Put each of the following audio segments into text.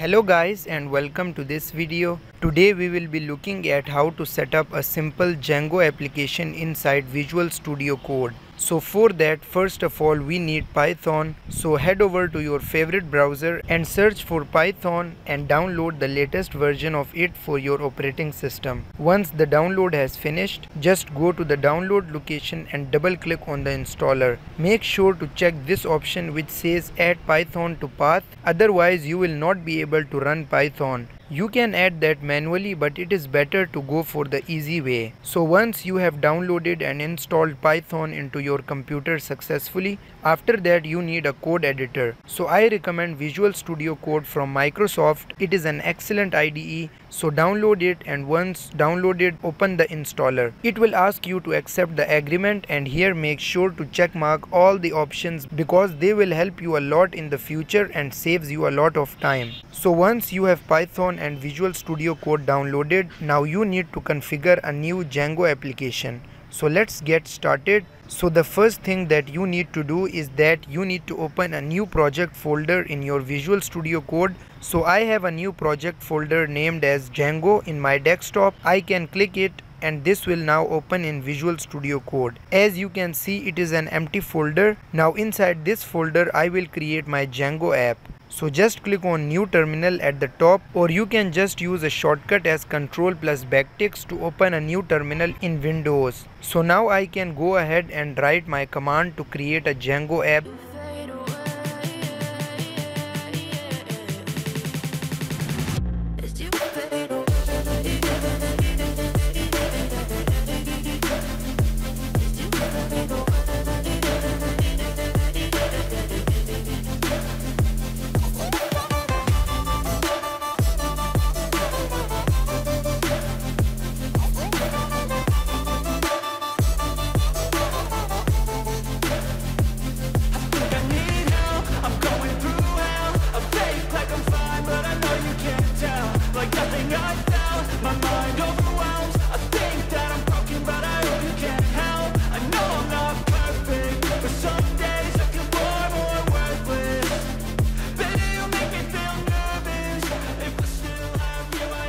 Hello guys and welcome to this video. Today we will be looking at how to set up a simple Django application inside Visual Studio Code. So for that, first of all we need Python. So head over to your favorite browser and search for Python and download the latest version of it for your operating system. Once the download has finished, just go to the download location and double click on the installer. Make sure to check this option which says add Python to path, otherwise you will not be able to run Python. You can add that manually, but it is better to go for the easy way. So once you have downloaded and installed Python into your computer successfully, after that you need a code editor. So I recommend Visual Studio Code from Microsoft. It is an excellent IDE. So download it, and once downloaded, open the installer. It will ask you to accept the agreement, and here make sure to check mark all the options because they will help you a lot in the future and saves you a lot of time. So once you have Python and Visual Studio Code downloaded, now you need to configure a new Django application. So let's get started. So the first thing that you need to do is that you need to open a new project folder in your Visual Studio Code. So I have a new project folder named as Django in my desktop. I can click it and this will now open in Visual Studio Code. As you can see, it is an empty folder. Now inside this folder I will create my Django app. So just click on new terminal at the top, or you can just use a shortcut as Ctrl+backticks to open a new terminal in Windows. So now I can go ahead and write my command to create a Django app.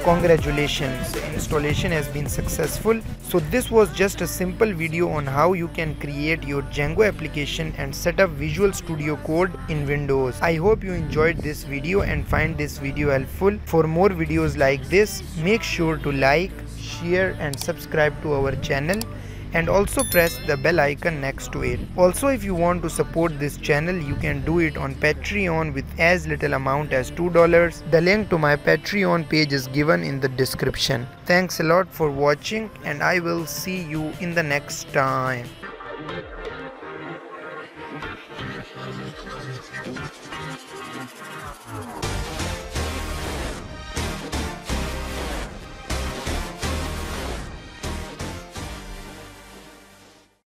Congratulations, the installation has been successful. So this was just a simple video on how you can create your Django application and set up Visual Studio Code in Windows. I hope you enjoyed this video and find this video helpful. For more videos like this, make sure to like, share and subscribe to our channel, and also press the bell icon next to it. Also, if you want to support this channel, you can do it on Patreon with as little amount as $2. The link to my Patreon page is given in the description. Thanks a lot for watching, and I will see you in the next time.